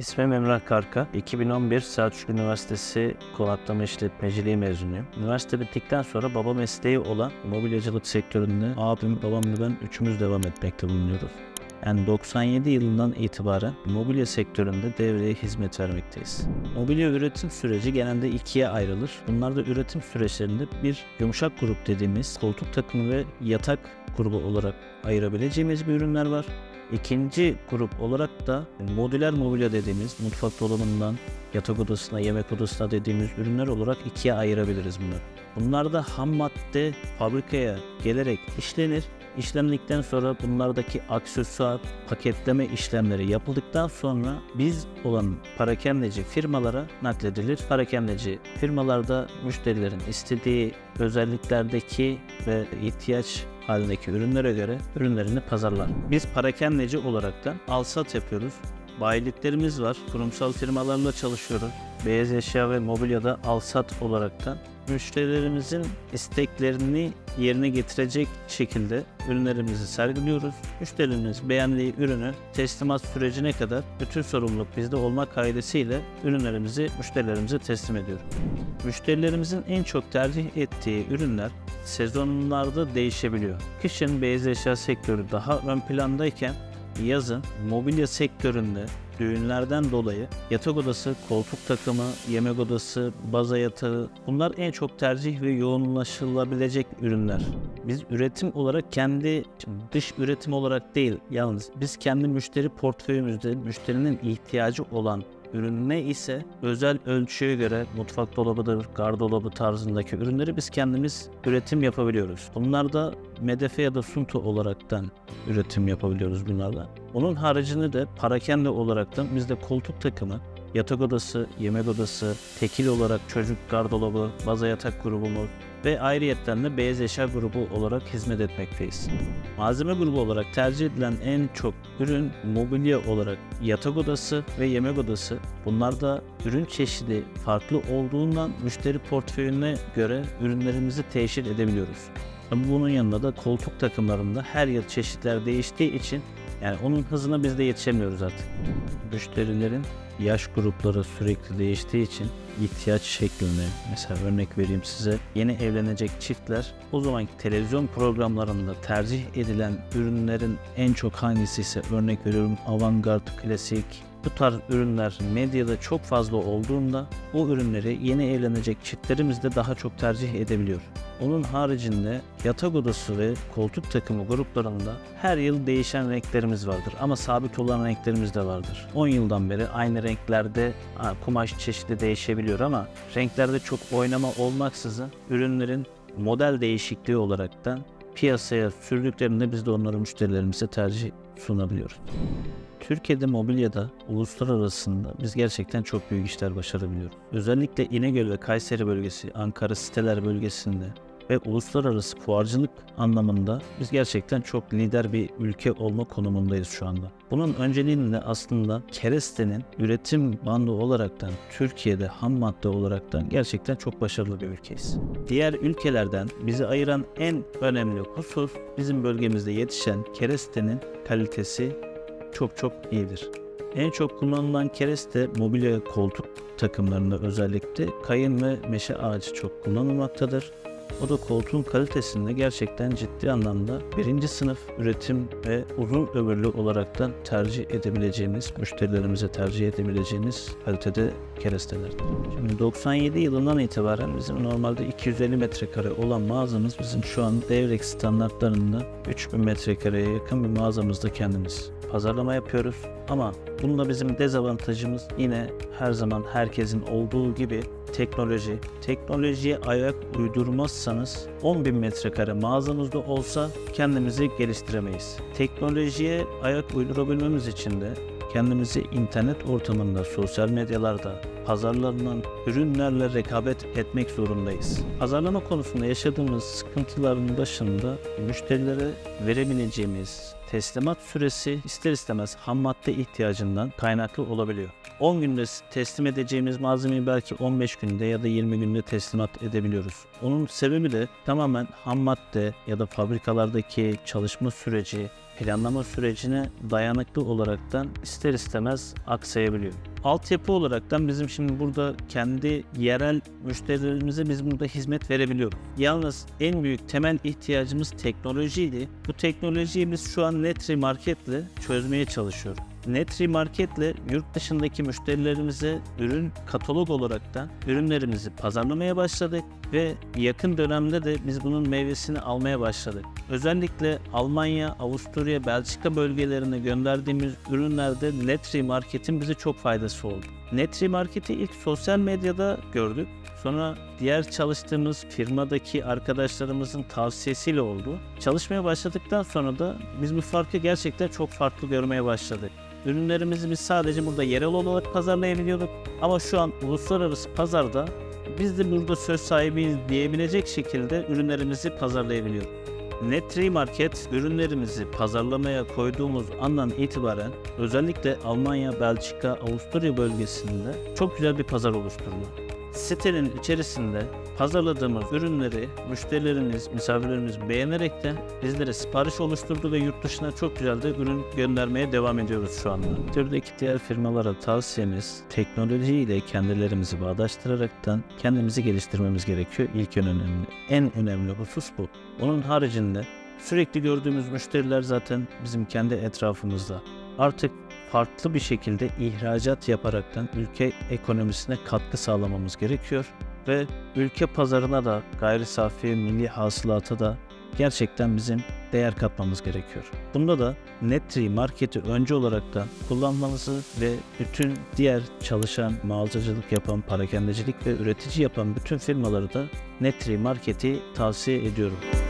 İsmim Emrah Karka. 2011 Selçuk Üniversitesi konaklama işletmeciliği mezunuyum. Üniversite bittikten sonra baba mesleği olan mobilyacılık sektöründe abim, babamla ben üçümüz devam etmekte bulunuyoruz. Yani 97 yılından itibaren mobilya sektöründe Devrek'e hizmet vermekteyiz. Mobilya üretim süreci genelde ikiye ayrılır. Bunlar da üretim süreçlerinde bir yumuşak grup dediğimiz koltuk takımı ve yatak grubu olarak ayırabileceğimiz bir ürünler var. İkinci grup olarak da modüler mobilya dediğimiz mutfak dolabından yatak odasına, yemek odasına dediğimiz ürünler olarak ikiye ayırabiliriz bunları. Bunlar da ham madde fabrikaya gelerek işlenir. İşlemledikten sonra bunlardaki aksesuar, paketleme işlemleri yapıldıktan sonra biz olan parakendeci firmalara nakledilir. Parakendeci firmalarda müşterilerin istediği özelliklerdeki ve ihtiyaç halindeki ürünlere göre ürünlerini pazarlar. Biz parakendeci olarak da alsat yapıyoruz. Bayiliklerimiz var. Kurumsal firmalarla çalışıyoruz. Beyaz eşya ve mobilyada alsat olarak da müşterilerimizin isteklerini yerine getirecek şekilde ürünlerimizi sergiliyoruz. Müşterimiz beğendiği ürünü teslimat sürecine kadar bütün sorumluluk bizde olmak kaydesiyle ürünlerimizi müşterilerimize teslim ediyoruz. Müşterilerimizin en çok tercih ettiği ürünler sezonlarda değişebiliyor. Kışın beyaz eşya sektörü daha ön plandayken yazın mobilya sektöründe düğünlerden dolayı yatak odası, koltuk takımı, yemek odası, baza yatağı bunlar en çok tercih ve yoğunlaşılabilecek ürünler. Biz üretim olarak kendi dış üretim olarak değil yalnız biz kendi müşteri portföyümüzde müşterinin ihtiyacı olan ürününe ise özel ölçüye göre mutfak dolabıdır, gardırobı tarzındaki ürünleri biz kendimiz üretim yapabiliyoruz. Bunlar da medefe ya da sunto olaraktan üretim yapabiliyoruz bunlarla. Onun haricinde de parakende olaraktan bizde koltuk takımı, yatak odası, yemek odası, tekil olarak çocuk gardırobı, baza yatak grubumuz ve ayrıyetten de beyaz eşya grubu olarak hizmet etmekteyiz. Malzeme grubu olarak tercih edilen en çok ürün mobilya olarak yatak odası ve yemek odası. Bunlarda ürün çeşidi farklı olduğundan müşteri portföyüne göre ürünlerimizi teşhir edebiliyoruz. Bunun yanında da koltuk takımlarında her yıl çeşitler değiştiği için yani onun hızına biz de yetişemiyoruz artık. Müşterilerin yaş grupları sürekli değiştiği için ihtiyaç şeklinde mesela örnek vereyim size yeni evlenecek çiftler o zamanki televizyon programlarında tercih edilen ürünlerin en çok hangisi ise örnek veriyorum avantgard, klasik bu tarz ürünler medyada çok fazla olduğunda o ürünleri yeni evlenecek çiftlerimiz de daha çok tercih edebiliyor. Onun haricinde yatak odası ve koltuk takımı gruplarında her yıl değişen renklerimiz vardır ama sabit olan renklerimiz de vardır. 10 yıldan beri aynı renklerde kumaş çeşidi değişebiliyor ama renklerde çok oynama olmaksızın ürünlerin model değişikliği olarak da piyasaya sürdüklerinde biz de onları müşterilerimize tercih sunabiliyoruz. Türkiye'de mobilyada uluslararası biz gerçekten çok büyük işler başarabiliyoruz. Özellikle İnegöl ve Kayseri bölgesi, Ankara siteler bölgesinde ve uluslararası fuarcılık anlamında biz gerçekten çok lider bir ülke olma konumundayız şu anda. Bunun önceliğinde aslında kerestenin üretim bandı olaraktan Türkiye'de ham madde olaraktan gerçekten çok başarılı bir ülkeyiz. Diğer ülkelerden bizi ayıran en önemli husus bizim bölgemizde yetişen kerestenin kalitesi çok iyidir. En çok kullanılan kereste mobilya koltuk takımlarında özellikle kayın ve meşe ağacı çok kullanılmaktadır. O da koltuğun kalitesinde gerçekten ciddi anlamda birinci sınıf üretim ve uzun ömürlü olaraktan tercih edebileceğiniz, müşterilerimize tercih edebileceğiniz kalitede kerestelerdir. Şimdi 97 yılından itibaren bizim normalde 250 metrekare olan mağazamız bizim şu an Devrek standartlarında 3000 metrekareye yakın bir mağazamızda kendimiz pazarlama yapıyoruz. Ama bununla bizim dezavantajımız yine her zaman herkesin olduğu gibi teknoloji. Teknolojiye ayak uydurmazsanız 10.000 metrekare mağazamızda olsa kendimizi geliştiremeyiz. Teknolojiye ayak uydurabilmemiz için de kendimizi internet ortamında, sosyal medyalarda pazarlanan ürünlerle rekabet etmek zorundayız. Pazarlama konusunda yaşadığımız sıkıntıların başında müşterilere verebileceğimiz teslimat süresi ister istemez ham madde ihtiyacından kaynaklı olabiliyor. 10 günde teslim edeceğimiz malzemeyi belki 15 günde ya da 20 günde teslimat edebiliyoruz. Onun sebebi de tamamen ham madde ya da fabrikalardaki çalışma süreci, planlama sürecine dayanıklı olaraktan ister istemez aksayabiliyor. Altyapı olaraktan bizim şimdi burada kendi yerel müşterilerimize biz burada hizmet verebiliyoruz. Yalnız en büyük temel ihtiyacımız teknolojiydi. Bu teknolojiyi biz şu an Nettree Market'le çözmeye çalışıyoruz. Nettree Market'le yurt dışındaki müşterilerimize ürün katalog olaraktan ürünlerimizi pazarlamaya başladık ve yakın dönemde de biz bunun meyvesini almaya başladık. Özellikle Almanya, Avusturya, Belçika bölgelerine gönderdiğimiz ürünlerde Nettree Market'in bize çok faydası oldu. Nettree Market'i ilk sosyal medyada gördük. Sonra diğer çalıştığımız firmadaki arkadaşlarımızın tavsiyesiyle oldu. Çalışmaya başladıktan sonra da biz bu farkı gerçekten çok farklı görmeye başladık. Ürünlerimizi biz sadece burada yerel olarak pazarlayabiliyorduk. Ama şu an uluslararası pazarda biz de burada söz sahibiyiz diyebilecek şekilde ürünlerimizi pazarlayabiliyoruz. Nettree Market ürünlerimizi pazarlamaya koyduğumuz andan itibaren özellikle Almanya, Belçika, Avusturya bölgesinde çok güzel bir pazar oluşturuyor. Sitenin içerisinde pazarladığımız ürünleri müşterilerimiz, misafirlerimiz beğenerek de bizlere sipariş oluşturdu ve yurt dışına çok güzel de ürün göndermeye devam ediyoruz şu anda. Türkiye'deki diğer firmalara tavsiyemiz teknolojiyle kendilerimizi bağdaştıraraktan kendimizi geliştirmemiz gerekiyor. İlk önemli, en önemli husus bu. Onun haricinde sürekli gördüğümüz müşteriler zaten bizim kendi etrafımızda. Artık farklı bir şekilde ihracat yaparaktan ülke ekonomisine katkı sağlamamız gerekiyor ve ülke pazarına da gayri safi milli hasılata da gerçekten bizim değer katmamız gerekiyor. Bunda da Nettree Market'i önce olarak da kullanmamızı ve bütün diğer çalışan, mağazacılık yapan, parakendecilik ve üretici yapan bütün firmaları da Nettree Market'i tavsiye ediyorum.